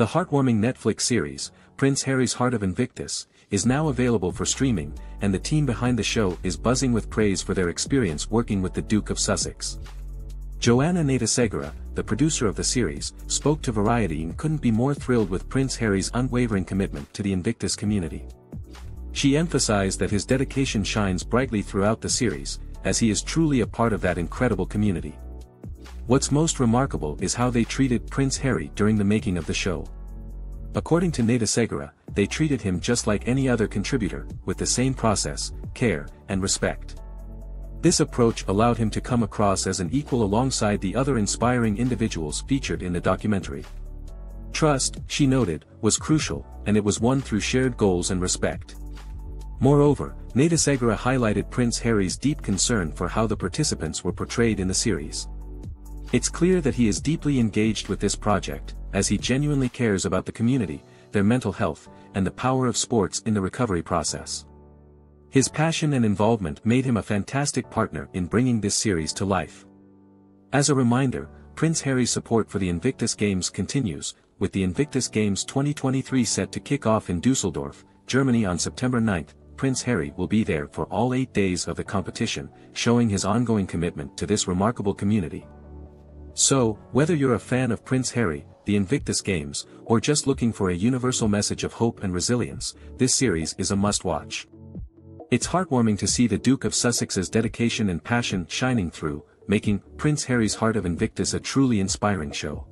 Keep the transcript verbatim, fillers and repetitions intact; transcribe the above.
The heartwarming Netflix series, Prince Harry's Heart of Invictus, is now available for streaming, and the team behind the show is buzzing with praise for their experience working with the Duke of Sussex. Joanna Natasegara, the producer of the series, spoke to Variety and couldn't be more thrilled with Prince Harry's unwavering commitment to the Invictus community. She emphasized that his dedication shines brightly throughout the series, as he is truly a part of that incredible community. What's most remarkable is how they treated Prince Harry during the making of the show. According to Natasegara, they treated him just like any other contributor, with the same process, care, and respect. This approach allowed him to come across as an equal alongside the other inspiring individuals featured in the documentary. Trust, she noted, was crucial, and it was won through shared goals and respect. Moreover, Natasegara highlighted Prince Harry's deep concern for how the participants were portrayed in the series. It's clear that he is deeply engaged with this project, as he genuinely cares about the community, their mental health, and the power of sports in the recovery process. His passion and involvement made him a fantastic partner in bringing this series to life. As a reminder, Prince Harry's support for the Invictus Games continues, with the Invictus Games twenty twenty-three set to kick off in Düsseldorf, Germany on September ninth, Prince Harry will be there for all eight days of the competition, showing his ongoing commitment to this remarkable community. So, whether you're a fan of Prince Harry, the Invictus Games, or just looking for a universal message of hope and resilience, this series is a must-watch. It's heartwarming to see the Duke of Sussex's dedication and passion shining through, making Prince Harry's Heart of Invictus a truly inspiring show.